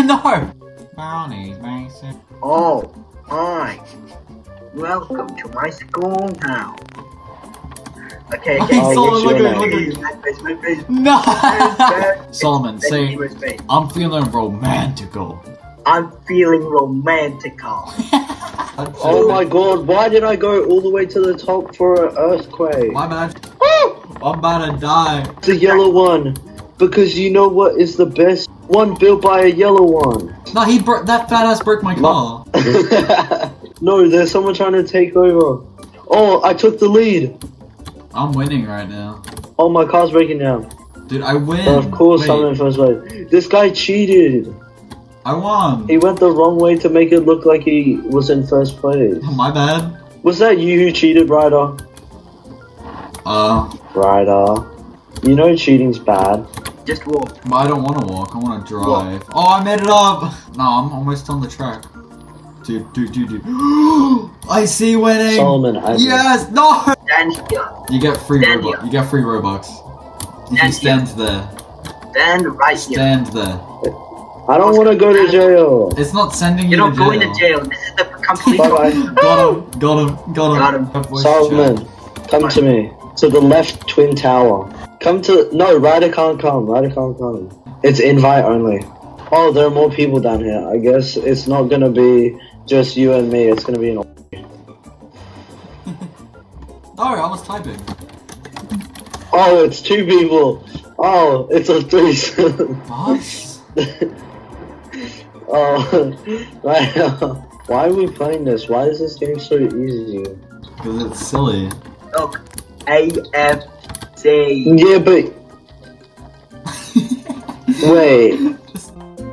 No! Brownies, Mason. Oh, hi. Welcome to my school now. Okay, Solomon, look at No! Solomon, see, I'm feeling romantical. Oh my god, why did I go all the way to the top for an earthquake? My bad. I'm about to die. It's a yellow one. Because you know what is the best? One built by a yellow one. No, he broke that fat ass broke my car. No, there's someone trying to take over. Oh, I took the lead. I'm winning right now. Oh, my car's breaking down. Dude, I win. But of course, I'm in first place. This guy cheated. I won. He went the wrong way to make it look like he was in first place. Oh, my bad. Was that you who cheated, Ryder? Ryder. You know cheating's bad. Just walk. I don't want to walk, I want to drive. Walk. Oh, I made it up! No, I'm almost on the track. Dude. I see winning! Solomon, I Yes! No! Stand here. You get free Robux. You get free Robux. You stand there. Stand right here. Stand there. I don't want to go to jail. It's not sending you to jail. You're not going to jail. This is the complete... Got him. Solomon, come to me. To the left twin tower. Come to... No, Ryder can't come. It's invite only. Oh, there are more people down here. I guess it's not gonna be just you and me. It's gonna be an... I was typing. Oh, it's two people. Oh, it's a threesome. What? Why are we playing this? Why is this game so easy? Because it's silly. Look. AF... Yeah, but... Wait.